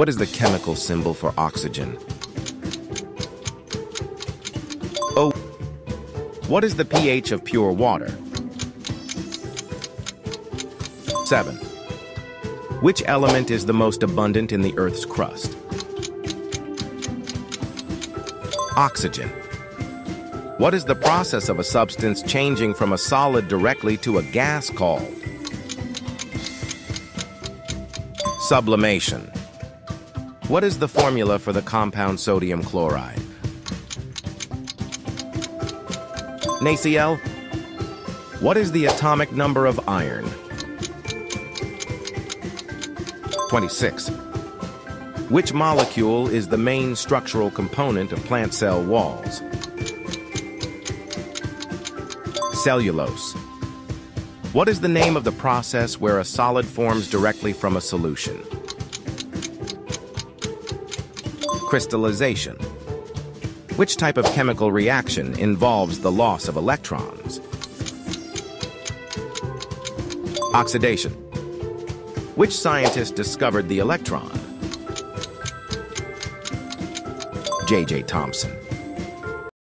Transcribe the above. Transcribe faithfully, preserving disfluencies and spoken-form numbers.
What is the chemical symbol for oxygen? O. What is the pH of pure water? seven. Which element is the most abundant in the Earth's crust? Oxygen. What is the process of a substance changing from a solid directly to a gas called? Sublimation. What is the formula for the compound sodium chloride? NaCl. What is the atomic number of iron? twenty-six. Which molecule is the main structural component of plant cell walls? Cellulose. What is the name of the process where a solid forms directly from a solution? Crystallization. Which type of chemical reaction involves the loss of electrons? Oxidation. Which scientist discovered the electron? J J Thomson.